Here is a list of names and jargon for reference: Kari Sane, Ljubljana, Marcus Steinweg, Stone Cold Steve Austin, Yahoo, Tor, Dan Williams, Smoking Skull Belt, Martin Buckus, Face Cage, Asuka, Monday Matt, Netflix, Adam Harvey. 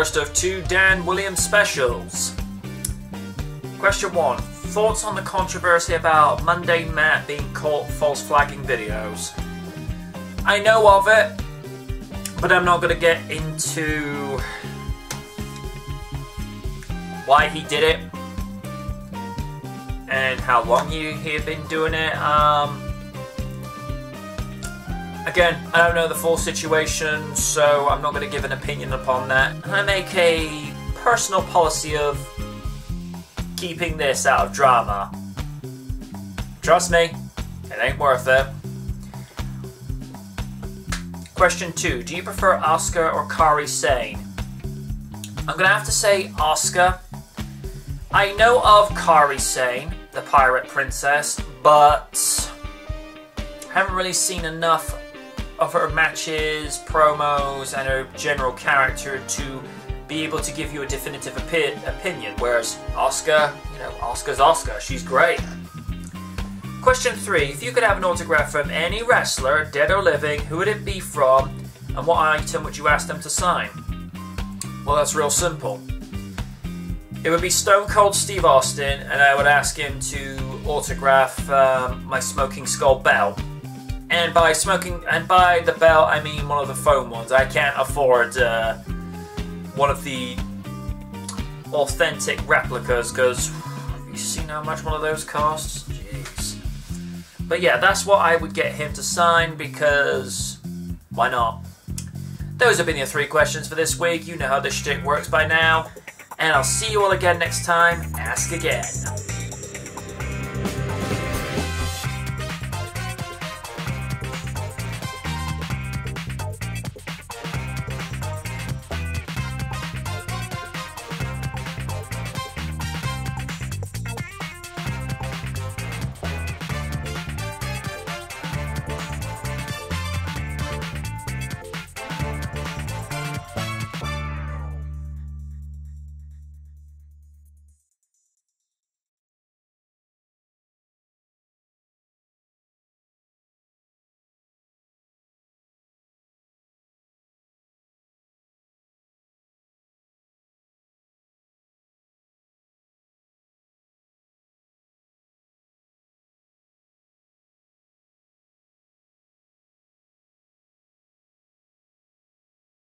first of two Dan Williams specials. Question 1. Thoughts on the controversy about Monday Matt being caught false flagging videos? I know of it, but I'm not going to get into why he did it and how long he had been doing it. Again, I don't know the full situation, so I'm not going to give an opinion upon that. I make a personal policy of keeping this out of drama. Trust me, it ain't worth it. Question 2. Do you prefer Asuka or Kari Sane? I'm gonna have to say Asuka. I know of Kari Sane, the pirate princess, but haven't really seen enough of her matches, promos, and her general character to be able to give you a definitive opinion, whereas Asuka, you know, Asuka's Asuka, she's great. Question 3, if you could have an autograph from any wrestler, dead or living, who would it be from, and what item would you ask them to sign? Well, that's real simple. It would be Stone Cold Steve Austin, and I would ask him to autograph my Smoking Skull Belt. And by smoking, and by the belt, I mean one of the foam ones. I can't afford one of the authentic replicas, because have you seen how much one of those costs? Jeez. But yeah, that's what I would get him to sign, because why not? Those have been your 3 questions for this week. You know how this shtick works by now. And I'll see you all again next time. Ask again.